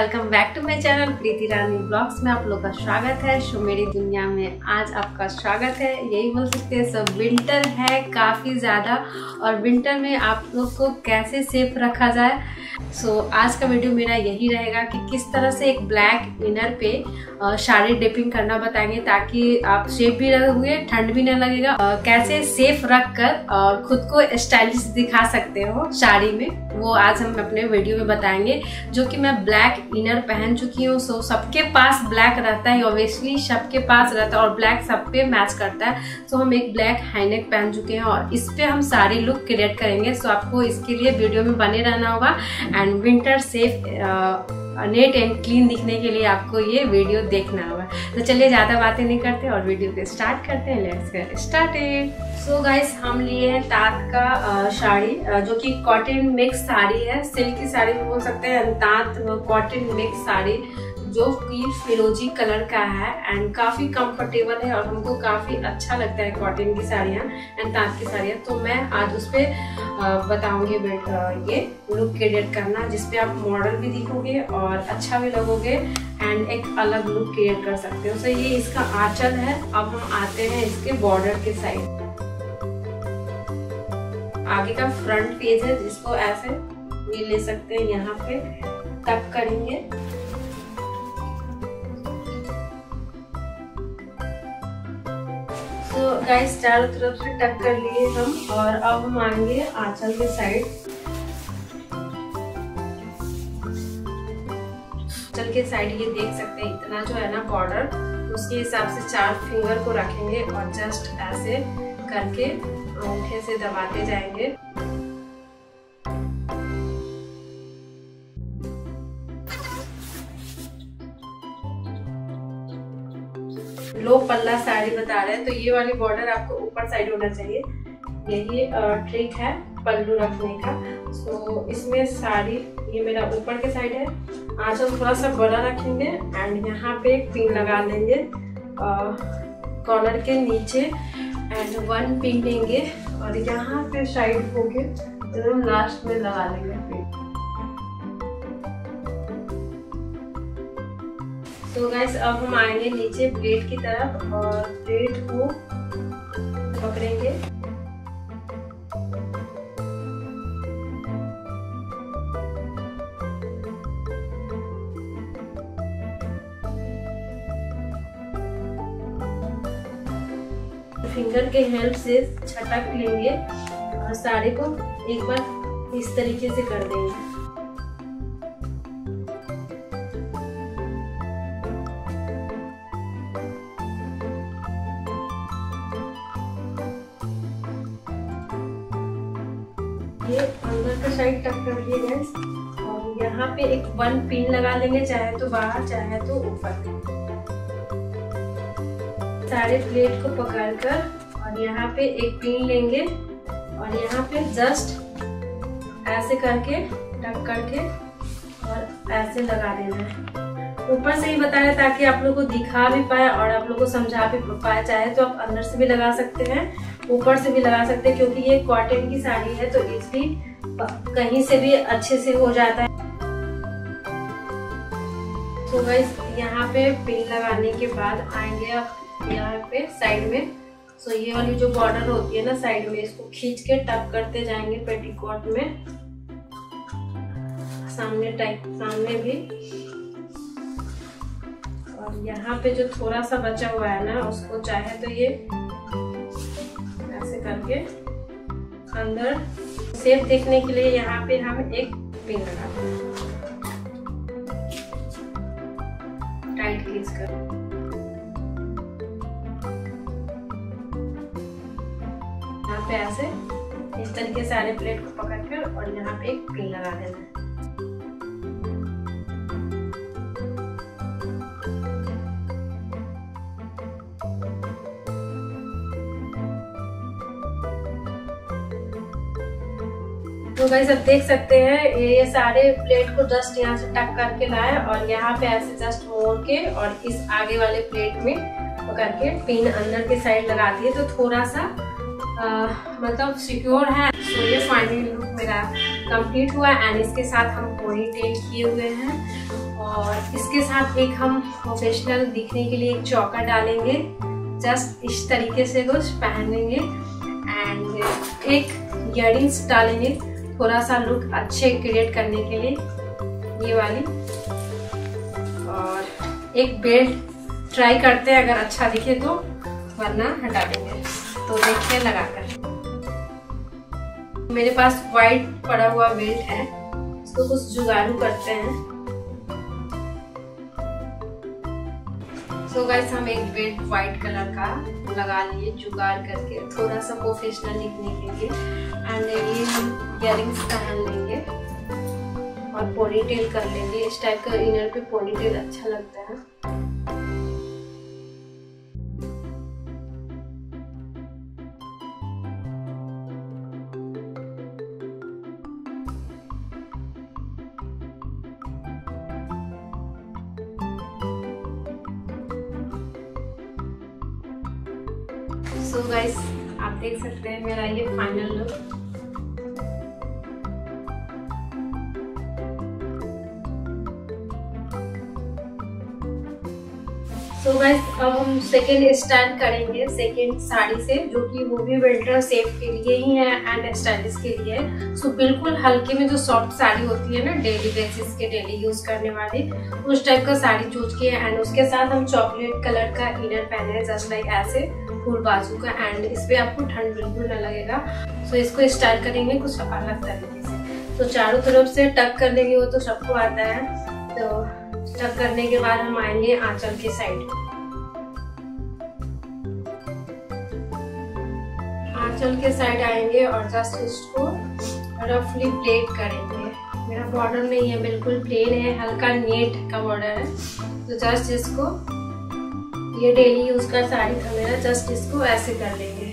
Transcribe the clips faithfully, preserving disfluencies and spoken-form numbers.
Welcome back to my channel Preeti Rani blogs में आप लोग का स्वागत है। सो मेरी दुनिया में आज आपका स्वागत है, यही बोल सकते हैं। सब विंटर है काफ़ी ज़्यादा, और विंटर में आप लोग को कैसे सेफ रखा जाए, सो आज का वीडियो मेरा यही रहेगा कि किस तरह से एक ब्लैक इनर पे साड़ी डिपिंग करना बताएंगे, ताकि आप सेफ भी रहोगे, ठंड भी ना लगेगा, और कैसे सेफ रख कर और ख़ुद को स्टाइलिश दिखा सकते हो साड़ी में, वो आज हम अपने वीडियो में बताएंगे। जो कि मैं ब्लैक इनर पहन चुकी हूँ, सो सबके पास ब्लैक रहता है, ऑब्वियसली सबके पास रहता है, और ब्लैक सब पे मैच करता है। सो हम एक ब्लैक हाईनेक पहन चुके हैं और इस पे हम सारी लुक क्रिएट करेंगे। सो आपको इसके लिए वीडियो में बने रहना होगा, and winter safe neat and clean दिखने के लिए आपको ये वीडियो देखना होगा। तो चलिए ज़्यादा बातें नहीं करते और वीडियो को स्टार्ट करते हैं। Let's get started. So guys, हम लिए हैं तात का साड़ी, जो कि कॉटन मिक्स साड़ी है, सिल्क की साड़ी भी बोल सकते हैं, तात कॉटन मिक्स साड़ी जो कि फिरोजी कलर का है, एंड काफ़ी कंफर्टेबल है और हमको काफ़ी अच्छा लगता है कॉटन की साड़ियाँ एंड तात की साड़ियाँ। तो मैं आज उस पर बताऊँगी ये लुक क्रिएट करना, जिसपे आप मॉडल भी दिखोगे और अच्छा भी लगोगे, एंड एक अलग लुक क्रिएट कर सकते हो। सो ये इसका आंचल है। अब हम आते हैं इसके बॉर्डर के साइड, आगे का फ्रंट पेज है, जिसको ऐसे ये ले सकते हैं, यहाँ पे टक करेंगे, गाइस चारों तरफ से टक कर लिए हम। और अब हम आएंगे आंचल के साइड। आंचल के साइड ये देख सकते हैं, इतना जो है ना बॉर्डर, उसके हिसाब से चार फिंगर को रखेंगे और जस्ट ऐसे करके अंगूठे से दबाते जाएंगे। लो पल्ला साड़ी बता रहे हैं, तो ये वाली बॉर्डर आपको ऊपर साइड होना चाहिए, यही ट्रिक है पल्लू रखने का। सो इसमें साड़ी ये मेरा ऊपर के साइड है, आंचल थोड़ा सा बड़ा रखेंगे एंड यहाँ पे एक पिन लगा लेंगे कॉलर के नीचे, एंड वन पिन देंगे और यहाँ पे साइड होके एकदम लास्ट में लगा लेंगे पिन। तो गाइस, अब हम आएंगे नीचे प्लेट की तरफ और प्लेट को पकड़ेंगे। फिंगर के हेल्प से छटक लेंगे और साड़ी को एक बार इस तरीके से कर देंगे। ये अंदर का साइड टक कर लिए गाइस, और यहाँ पे एक वन पिन लगा लेंगे, चाहे तो बाहर चाहे तो ऊपर। सारे प्लेट को पकड़कर और यहाँ पे एक पिन लेंगे और यहाँ पे जस्ट ऐसे करके टक करके और ऐसे लगा देना है। ऊपर से ही बता रहे ताकि आप लोगों को दिखा भी पाए और आप लोगों को समझा भी पाए। चाहे तो आप अंदर से भी लगा सकते हैं, ऊपर से भी लगा सकते हैं, क्योंकि ये कॉटन की साड़ी है तो इसलिए कहीं से भी अच्छे से हो जाता है। तो गाइस, यहाँ पे पिन लगाने के बाद आएंगे आप यहाँ पे साइड में। सो ये वाली जो बॉर्डर होती है ना साइड में, इसको खींच के टक करते जाएंगे पेटीकोट में, सामने टाइप सामने भी। और यहाँ पे जो थोड़ा सा बचा हुआ है ना, उसको चाहे तो ये ऐसे करके अंदर सेफ देखने के लिए यहाँ पे हम एक पिन लगाते हैं, टाइट खींच कर। यहाँ पे ऐसे इस तरीके सारे प्लेट को पकड़ कर और यहाँ पे एक पिन लगा देना है। तो गाइस, आप देख सकते हैं ये सारे प्लेट को जस्ट यहाँ से टक करके लाए और यहाँ पे ऐसे जस्ट मोड़ के और इस आगे वाले प्लेट में पकड़ के पिन अंदर के साइड लगा दिए, तो थोड़ा सा आ, मतलब सिक्योर है। सो ये फाइनल लुक मेरा कंप्लीट हुआ एंड इसके साथ हम पोनीटेल किए हुए हैं और इसके साथ एक हम प्रोफेशनल दिखने के लिए एक चौका डालेंगे, जस्ट इस तरीके से कुछ पहनेंगे एंड एक इयररिंग्स डालेंगे थोड़ा सा लुक अच्छे क्रिएट करने के लिए ये वाली, और एक बेल्ट ट्राई करते हैं अगर अच्छा दिखे तो, वरना हटा देंगे। तो देखिए लगाकर मेरे पास वाइट पड़ा हुआ बेल्ट है, इसको कुछ जुगाड़ू करते हैं। सो गाइस हम एक बेल्ट वाइट कलर का लगा लिए जुगाड़ करके थोड़ा सा प्रोफेशनल दिखने के लिए, एंड ये हम इयररिंग्स पहन लेंगे और पोनीटेल कर लेंगे। इस टाइप का इनर पे पोनीटेल अच्छा लगता है। सो so गाइस आप देख सकते हैं मेरा ये फाइनल लुक। सो गाइस अब हम सेकेंड स्टैंड करेंगे सेकेंड साड़ी से, जो कि वो भी विंटर सेफ के लिए ही है एंड स्टाइलिश के लिए है। सो so, बिल्कुल हल्के में जो सॉफ्ट साड़ी होती है ना डेली बेसिस के डेली यूज करने वाली, उस टाइप का साड़ी चूज की है एंड उसके साथ हम चॉकलेट कलर का इनर पहने हैं, जस्ट लाइक ऐसे फुल बाजू का, एंड इस पे आपको ठंड बिल्कुल न लगेगा। सो so, इसको स्टाइल करेंगे कुछ अलग तरीके से। तो so, चारों तरफ से टक कर देंगे, वो तो सबको आता है। तो टक करने के बाद हम आएंगे आंचल के साइड। आंचल के साइड आएंगे और जस्ट इसको रफली प्लेट करेंगे। मेरा बॉर्डर नहीं है, बिल्कुल प्लेन है, हल्का नेट का बॉर्डर है। तो so, जस्ट इसको, ये डेली यूज का साड़ी था मेरा, जस्ट इसको ऐसे कर लेंगे।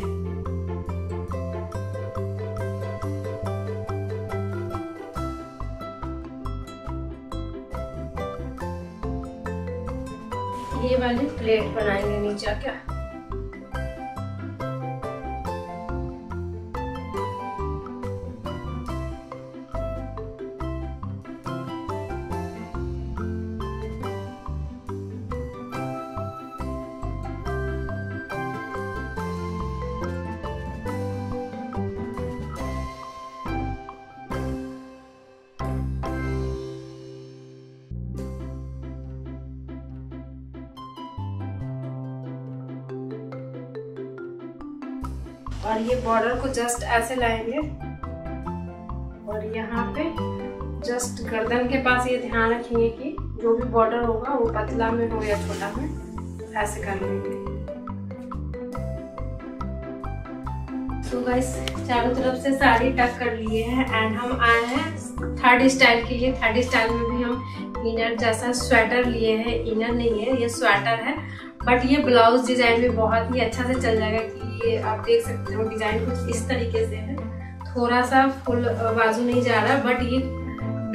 ये वाली प्लेट बनाएंगे नीचे क्या। और ये बॉर्डर को जस्ट ऐसे लाएंगे और यहाँ पे जस्ट गर्दन के पास ये ध्यान रखेंगे कि जो भी बॉर्डर होगा वो पतला में हो या छोटा में, ऐसे कर लेंगे। तो गाइस चारों तरफ से साड़ी टक कर लिए हैं एंड हम आए हैं थर्ड स्टाइल के लिए। थर्ड स्टाइल में भी हम इनर जैसा स्वेटर लिए हैं, इनर नहीं है ये स्वेटर है, बट ये ब्लाउज डिजाइन में बहुत ही अच्छा से चल जाएगा। कि ये आप देख सकते हो डिजाइन कुछ इस तरीके से है, थोड़ा सा फुल बाजू नहीं जा रहा, बट ये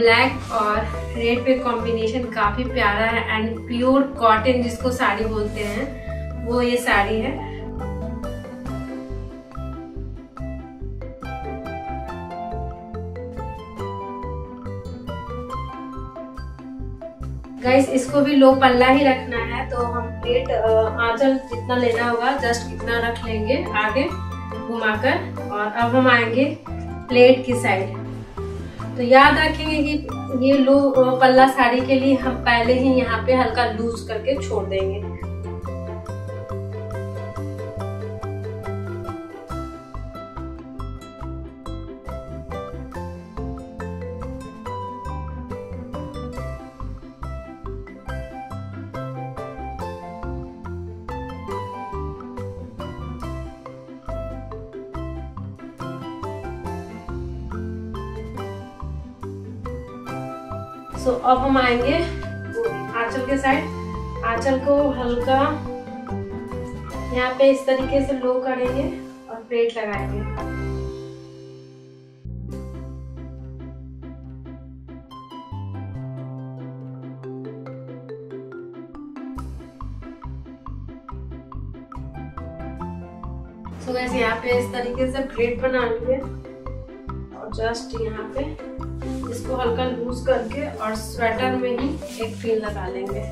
ब्लैक और रेड पे कॉम्बिनेशन काफी प्यारा है एंड प्योर कॉटन जिसको साड़ी बोलते हैं वो ये साड़ी है। गाइस इसको भी लो पल्ला ही रखना है, तो हम प्लेट आंचल जितना लेना होगा जस्ट इतना रख लेंगे आगे घुमाकर। और अब हम आएंगे प्लेट की साइड। तो याद रखेंगे कि ये लो पल्ला साड़ी के लिए हम पहले ही यहाँ पे हल्का लूज करके छोड़ देंगे। सो so, अब हम आएंगे आंचल के साइड। आंचल को हल्का यहाँ पे इस तरीके से लो करेंगे और प्लेट लगाएंगे। सो so, वैसे यहाँ पे इस तरीके से प्लेट बना लिए और जस्ट यहाँ पे इसको हल्का लूज करके और स्वेटर में ही एक पिन लगा लेंगे।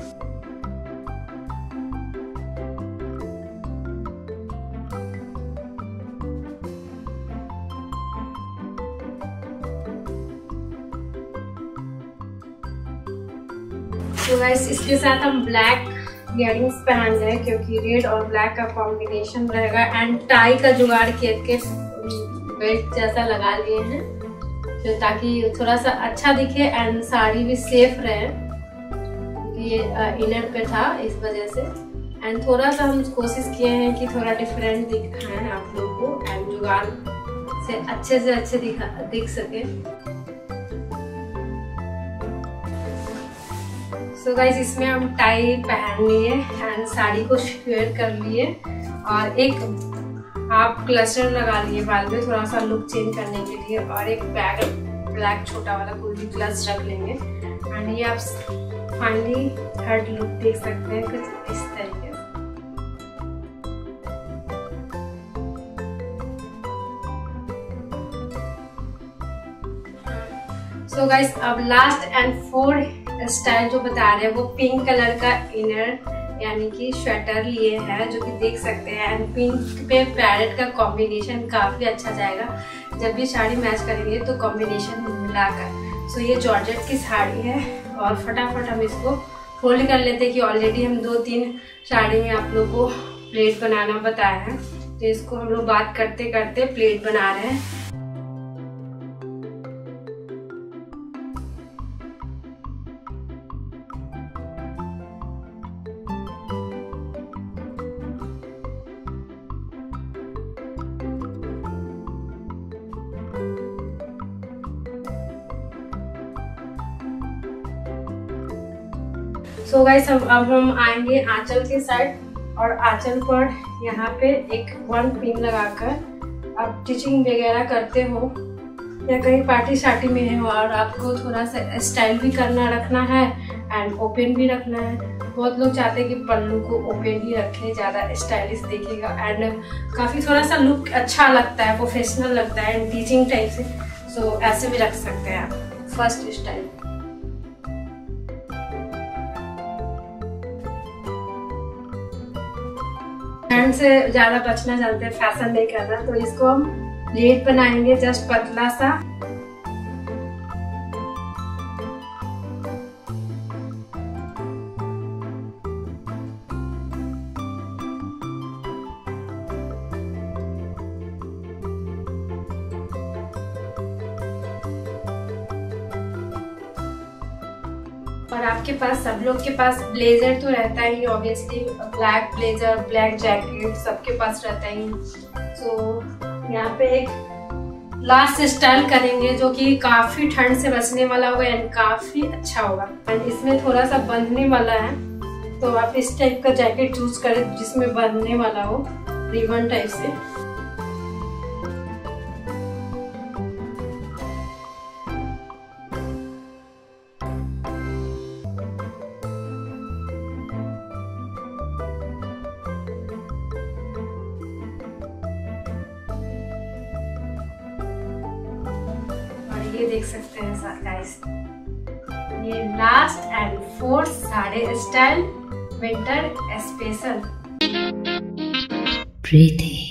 तो गाइस इसके साथ हम ब्लैक इयरिंग्स पहन रहे हैं क्योंकि रेड और ब्लैक का कॉम्बिनेशन रहेगा। एंड टाई का जुगाड़ किए के बेल्ट जैसा लगा लिए हैं तो ताकि थोड़ा सा अच्छा दिखे एंड साड़ी भी सेफ रहे। ये इनर पे था इस वजह से। एंड थोड़ा सा हम कोशिश किए हैं कि थोड़ा डिफरेंट दिखाएं आप लोगों को एंड जुगाड़ से अच्छे से अच्छे दिखा दिख सके। सो गाइज इसमें हम टाई पहन लिए एंड साड़ी को स्क्वेयर कर लिए और एक हाफ क्लस्टर लगा लिए बाल में थोड़ा सा लुक चेंज करने के लिए और एक बैग ब्लैक छोटा वाला कोई भी क्लच रख लेंगे। एंड ये आप फाइनली थर्ड लुक देख सकते हैं कुछ इस तरीके से। सो गाइज अब लास्ट एंड फोर्थ स्टाइल जो बता रहे हैं वो पिंक कलर का इनर यानी कि स्वेटर लिए है जो कि देख सकते हैं। एंड पिंक पे पैरेट का कॉम्बिनेशन काफ़ी अच्छा जाएगा, जब भी साड़ी मैच करेंगे तो कॉम्बिनेशन मिलाकर। सो ये जॉर्जेट की साड़ी है और फटाफट हम इसको फोल्ड कर लेते हैं कि ऑलरेडी हम दो तीन साड़ी में आप लोग को प्लेट बनाना बताया है तो इसको हम लोग बात करते करते प्लेट बना रहे हैं। सो गाइस हम अब हम आएंगे आंचल के साइड और आंचल पर यहाँ पे एक वन पिन लगाकर आप स्टिचिंग वगैरह करते हो या कहीं पार्टी शार्टी में है और आपको थोड़ा सा स्टाइल भी करना रखना है एंड ओपन भी रखना है। बहुत लोग चाहते हैं कि पल्लू को ओपन ही रखें, ज़्यादा स्टाइलिश दिखेगा एंड काफ़ी थोड़ा सा लुक अच्छा लगता है, प्रोफेशनल लगता है एंड टीचिंग टाइप से। सो so, ऐसे भी रख सकते हैं आप फर्स्ट स्टाइल। हैंड से ज़्यादा बचना चाहते हैं, फैशन नहीं करना, तो इसको हम प्लेट बनाएंगे जस्ट पतला सा। और आपके पास सब लोग के पास ब्लेजर तो रहता ही, obviously black blazer black jacket सबके पास रहता ही। तो so, यहाँ पे एक लास्ट स्टाइल करेंगे जो कि काफ़ी ठंड से बचने वाला होगा एंड काफ़ी अच्छा होगा। एंड इसमें थोड़ा सा बंधने वाला है तो आप इस टाइप का जैकेट चूज करें जिसमें बंधने वाला हो रिबन टाइप से। ये देख सकते हैं साथ गाइस ये last and fourth sari style winter special Preeti.